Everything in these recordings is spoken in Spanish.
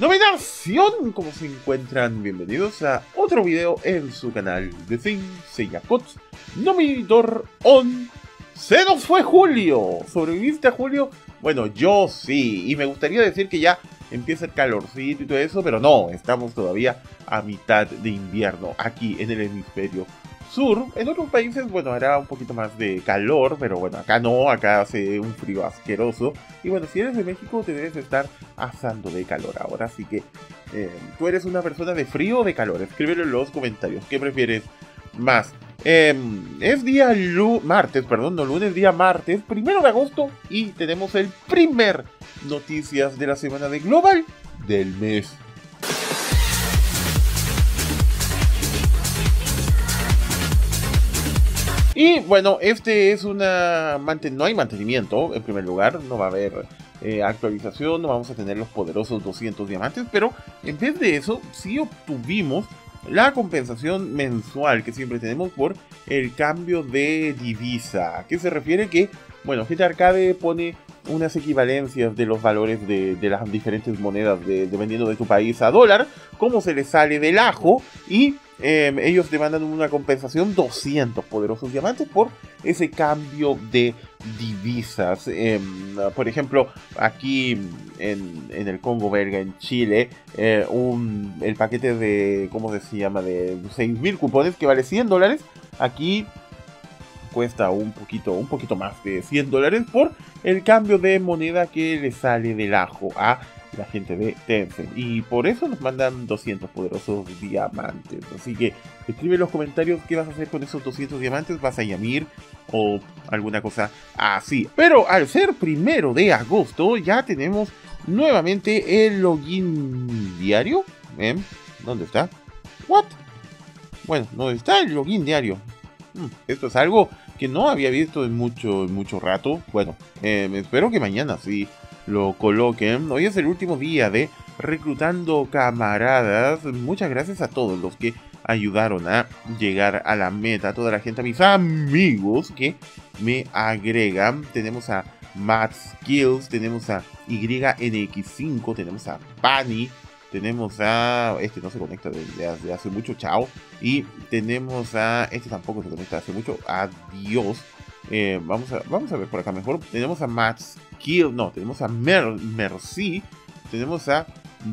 Nominación, ¿cómo se encuentran? Bienvenidos a otro video en su canal de SSKOTZ. Nomidor on. ¡Se nos fue julio! ¿Sobreviviste a julio? Bueno, yo sí. Y me gustaría decir que ya empieza el calorcito y todo eso, pero no, estamos todavía a mitad de invierno aquí en el hemisferio sur. En otros países, bueno, hará un poquito más de calor, pero bueno, acá no, acá hace un frío asqueroso. Y bueno, si eres de México te debes estar asando de calor ahora, así que ¿tú eres una persona de frío o de calor? Escríbelo en los comentarios, ¿qué prefieres más? Es día martes, perdón, no lunes, día martes, 1 de agosto, y tenemos el primer noticias de la semana de Global del mes. Y bueno, este es una... no hay mantenimiento, en primer lugar, no va a haber actualización, no vamos a tener los poderosos 200 diamantes, pero en vez de eso, sí obtuvimos la compensación mensual que siempre tenemos por el cambio de divisa. ¿A qué se refiere? Que, bueno, GTA Arcade pone unas equivalencias de los valores de las diferentes monedas dependiendo de tu país a dólar, como se les sale del ajo, y ellos te mandan una compensación 200 poderosos diamantes por ese cambio de divisas. Por ejemplo, aquí en el Congo belga, en Chile, el paquete de, ¿cómo se llama?, de 6.000 cupones que vale 100 dólares, aquí cuesta un poquito más de 100 dólares por el cambio de moneda que le sale del ajo a la gente de Tencent, y por eso nos mandan 200 poderosos diamantes. Así que escribe en los comentarios qué vas a hacer con esos 200 diamantes, vas a Yamir o alguna cosa así. Pero al ser 1 de agosto ya tenemos nuevamente el login diario. ¿Dónde está? ¿What? Bueno, no está el login diario. Esto es algo que no había visto en mucho rato. Bueno, espero que mañana sí lo coloquen. Hoy es el último día de Reclutando Camaradas. Muchas gracias a todos los que ayudaron a llegar a la meta, a toda la gente, a mis amigos que me agregan. Tenemos a MadSkills, tenemos a YNX5, tenemos a Pani, tenemos a... este no se conecta desde hace mucho, chao. Y tenemos a... este tampoco se conecta hace mucho, adiós. Vamos a ver por acá mejor. Tenemos a MadSkills, no, tenemos a Mer Mercy, tenemos a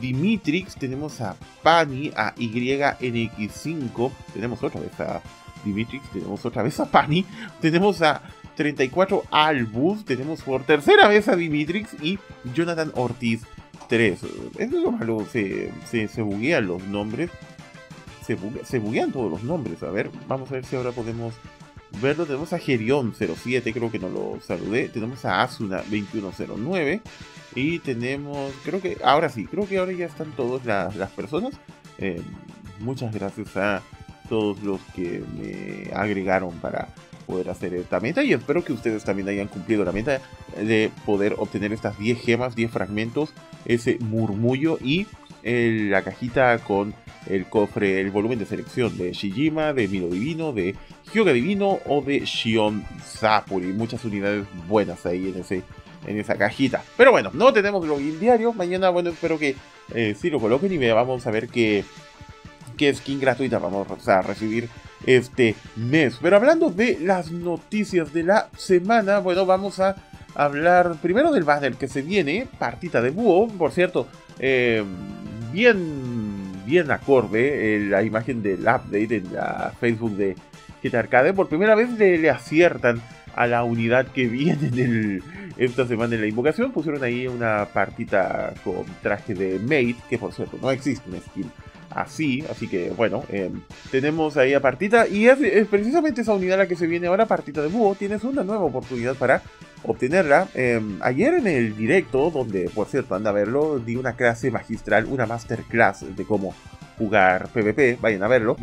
Dimitrix, tenemos a Pani, a YNX5, tenemos otra vez a Dimitrix, tenemos otra vez a Pani, tenemos a 34 Albus, tenemos por tercera vez a Dimitrix y Jonathan Ortiz 3. Eso es lo malo, se buguean los nombres, se buguean todos los nombres. A ver, vamos a ver si ahora podemos verlo. Tenemos a Gerion07, creo que no lo saludé. Tenemos a Asuna2109. Y tenemos, creo que ahora sí, creo que ahora ya están todas las personas. Muchas gracias a todos los que me agregaron para poder hacer esta meta, y espero que ustedes también hayan cumplido la meta de poder obtener estas 10 gemas, 10 fragmentos, ese murmullo y la cajita con el cofre, el volumen de selección de Shijima, de Himnos Divino, de Hyoga Divino o de Shion Zapuri. Muchas unidades buenas ahí en esa cajita. Pero bueno, no tenemos login diario. Mañana, bueno, espero que sí lo coloquen, y vamos a ver qué skin gratuita vamos a recibir este mes. Pero hablando de las noticias de la semana, bueno, vamos a hablar primero del banner que se viene, Partita de Búho. Por cierto, bien acorde la imagen del update en la Facebook de GTA Arcade. Por primera vez le aciertan a la unidad que viene esta semana en la invocación. Pusieron ahí una partita con traje de mate, que por cierto no existe una skin así que bueno, tenemos ahí a Partita, y es precisamente esa unidad la que se viene ahora, Partita de Búho. Tienes una nueva oportunidad para obtenerla. Ayer en el directo, donde por cierto anda a verlo, di una clase magistral, una masterclass de cómo jugar PvP, vayan a verlo.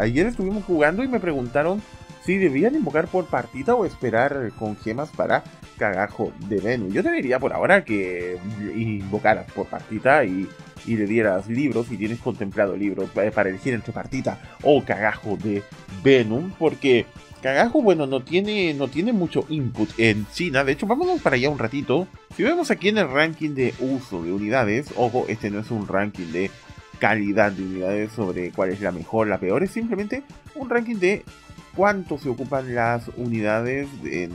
Ayer estuvimos jugando y me preguntaron si debían invocar por partita o esperar con gemas para Kagaho de Bennu. Yo te diría por ahora que invocaras por partita y le dieras libros, si tienes contemplado libros para elegir entre partita o Kagaho de Bennu, porque Kagaho, bueno, no tiene mucho input en China. De hecho, vámonos para allá un ratito. Si vemos aquí en el ranking de uso de unidades, ojo, este no es un ranking de calidad de unidades sobre cuál es la mejor, la peor, es simplemente un ranking de cuánto se ocupan las unidades en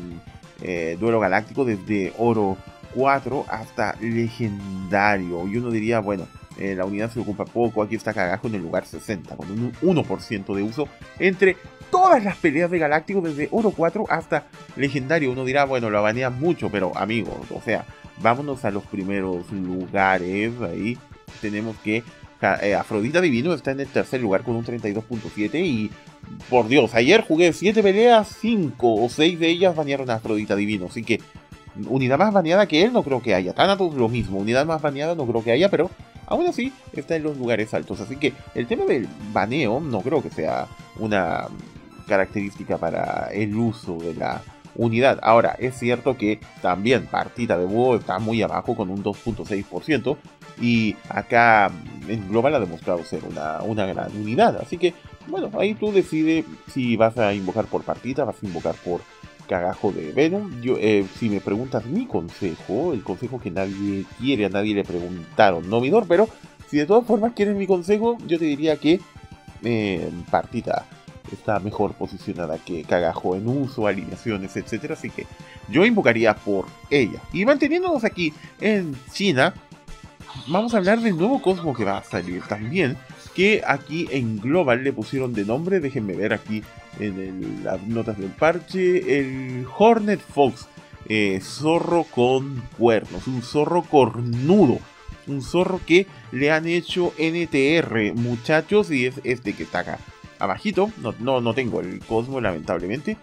Duelo Galáctico desde Oro 4 hasta Legendario. Y uno diría, bueno, la unidad se ocupa poco, aquí está Kagaho en el lugar 60, con un 1% de uso entre todas las peleas de Galáctico desde Oro 4 hasta Legendario. Uno dirá, bueno, lo banean mucho, pero amigos, o sea, vámonos a los primeros lugares. Ahí tenemos que Afrodita Divino está en el tercer lugar con un 32.7 y, por Dios, ayer jugué 7 peleas, 5 o 6 de ellas banearon a Afrodita Divino, así que unidad más baneada que él no creo que haya. Thanatos lo mismo, unidad más baneada no creo que haya, pero aún así está en los lugares altos, así que el tema del baneo no creo que sea una característica para el uso de la unidad. Ahora, es cierto que también Partita de Búho está muy abajo con un 2.6% y acá en global ha demostrado ser una gran unidad, así que bueno, ahí tú decides si vas a invocar por partita, vas a invocar por Kagaho de Bennu. Yo, si me preguntas mi consejo, el consejo que nadie quiere, a nadie le preguntaron, Nomidor, pero si de todas formas quieres mi consejo, yo te diría que partita está mejor posicionada que Kagaho en uso, alineaciones, etcétera, así que yo invocaría por ella. Y manteniéndonos aquí en China, vamos a hablar del nuevo cosmo que va a salir también, que aquí en Global le pusieron de nombre, déjenme ver aquí en las notas del parche, el Hornet Fox, zorro con cuernos, un zorro cornudo, un zorro que le han hecho NTR, muchachos, y es este que está acá abajito. No tengo el cosmo, lamentablemente.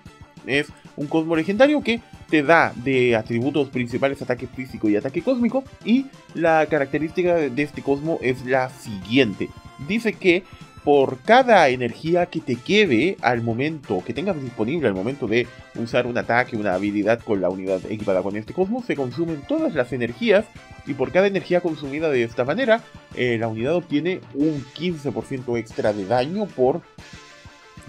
Es un cosmo legendario que te da de atributos principales ataque físico y ataque cósmico, y la característica de este cosmo es la siguiente. Dice que por cada energía que te quede al momento, que tengas disponible al momento de usar un ataque, una habilidad con la unidad equipada con este cosmo, se consumen todas las energías, y por cada energía consumida de esta manera, la unidad obtiene un 15% extra de daño por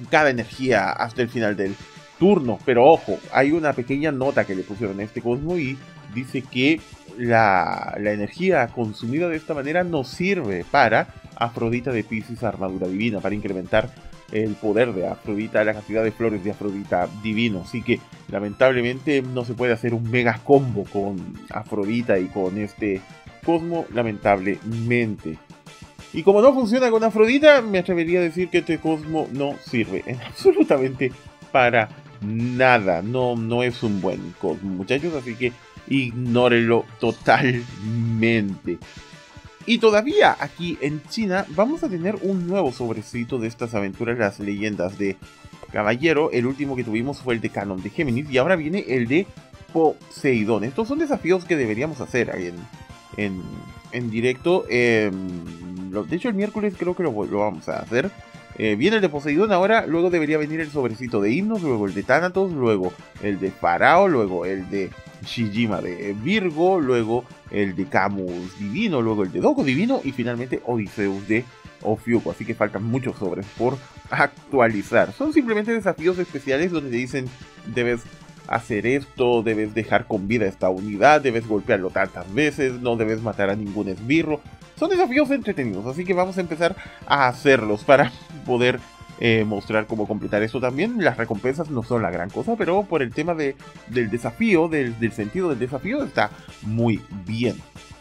cada energía hasta el final del turno. Pero ojo, hay una pequeña nota que le pusieron a este cosmo y dice que la energía consumida de esta manera no sirve para Afrodita de Pisces Armadura Divina, para incrementar el poder de Afrodita, la cantidad de flores de Afrodita Divino. Así que lamentablemente no se puede hacer un mega combo con Afrodita y con este cosmo, lamentablemente. Y como no funciona con Afrodita, me atrevería a decir que este cosmo no sirve absolutamente para nada. No es un buen cosmo, muchachos, así que ignórenlo totalmente. Y todavía aquí en China vamos a tener un nuevo sobrecito de estas aventuras, las leyendas de Caballero. El último que tuvimos fue el de Canon de Géminis y ahora viene el de Poseidón. Estos son desafíos que deberíamos hacer en directo. De hecho, el miércoles creo que lo vamos a hacer. Viene el de Poseidón ahora, luego debería venir el sobrecito de Himnos, luego el de Thanatos, luego el de Pharao, luego el de Shijima de Virgo, luego el de Camus Divino, luego el de Doku Divino y finalmente Odiseus de Ofiuko. Así que faltan muchos sobres por actualizar. Son simplemente desafíos especiales donde te dicen debes hacer esto, debes dejar con vida esta unidad, debes golpearlo tantas veces, no debes matar a ningún esbirro. Son desafíos entretenidos, así que vamos a empezar a hacerlos para poder mostrar cómo completar eso también. Las recompensas no son la gran cosa, pero por el tema del desafío, del sentido del desafío, está muy bien.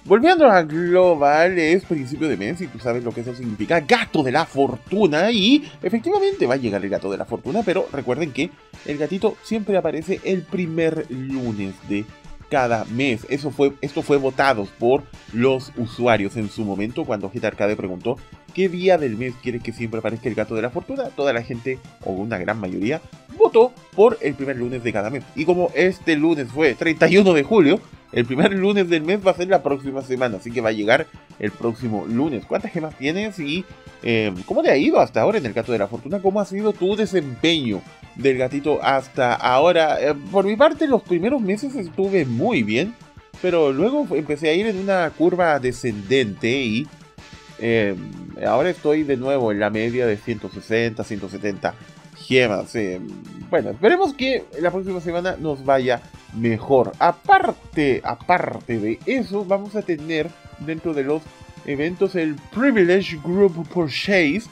Volviendo a Global, es principio de mes y tú sabes lo que eso significa, Gato de la Fortuna, y efectivamente va a llegar el Gato de la Fortuna, pero recuerden que el gatito siempre aparece el primer lunes de cada mes. Esto fue votado por los usuarios en su momento cuando GTA Arcade preguntó qué día del mes quiere que siempre aparezca el Gato de la Fortuna. Toda la gente, o una gran mayoría, votó por el primer lunes de cada mes. Y como este lunes fue 31 de julio, El primer lunes del mes va a ser la próxima semana, así que va a llegar el próximo lunes. ¿Cuántas gemas tienes y cómo te ha ido hasta ahora en el Gato de la Fortuna? ¿Cómo ha sido tu desempeño del gatito hasta ahora? Por mi parte, los primeros meses estuve muy bien, pero luego empecé a ir en una curva descendente y ahora estoy de nuevo en la media de 160, 170 gemas. Bueno, esperemos que la próxima semana nos vaya mejor. Aparte de eso, vamos a tener dentro de los eventos el Privilege Group Purchase.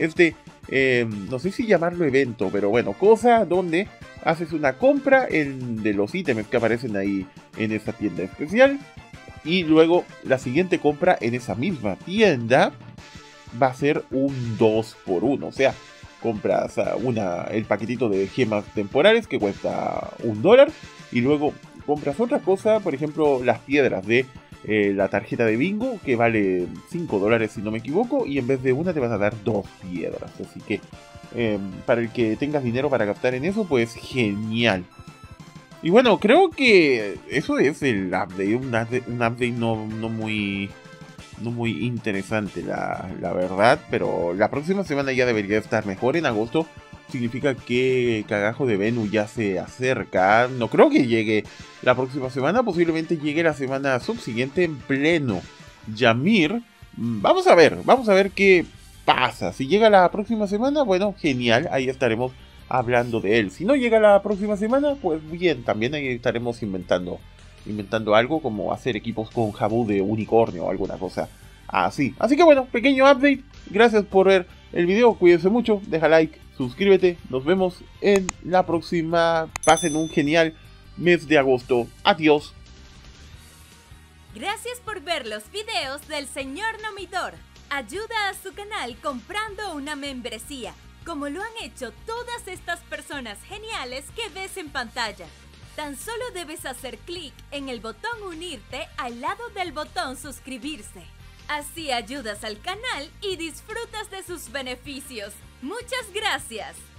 No sé si llamarlo evento, pero bueno, cosa donde haces una compra de los ítems que aparecen ahí en esta tienda especial. Y luego la siguiente compra en esa misma tienda va a ser un 2x1. O sea, compras el paquetito de gemas temporales que cuesta $1. Y luego compras otra cosa, por ejemplo, las piedras de la tarjeta de bingo, que vale $5 si no me equivoco, y en vez de una te van a dar 2 piedras. Así que para el que tengas dinero para gastar en eso, pues genial. Y bueno, creo que eso es el update. Un update no muy interesante, la verdad. Pero la próxima semana ya debería estar mejor. En agosto significa que Kagaho de Bennu ya se acerca. No creo que llegue la próxima semana. Posiblemente llegue la semana subsiguiente en pleno Yamir. Vamos a ver qué pasa. Si llega la próxima semana, bueno, genial, ahí estaremos hablando de él. Si no llega la próxima semana, pues bien, también ahí estaremos inventando algo, como hacer equipos con jabú de unicornio o alguna cosa así. Así que bueno, pequeño update. Gracias por ver el video, cuídense mucho, deja like, suscríbete, nos vemos en la próxima. Pasen un genial mes de agosto. Adiós. Gracias por ver los videos del señor Nomidor. Ayuda a su canal comprando una membresía, como lo han hecho todas estas personas geniales que ves en pantalla. Tan solo debes hacer clic en el botón unirte al lado del botón suscribirse. Así ayudas al canal y disfrutas de sus beneficios. ¡Muchas gracias!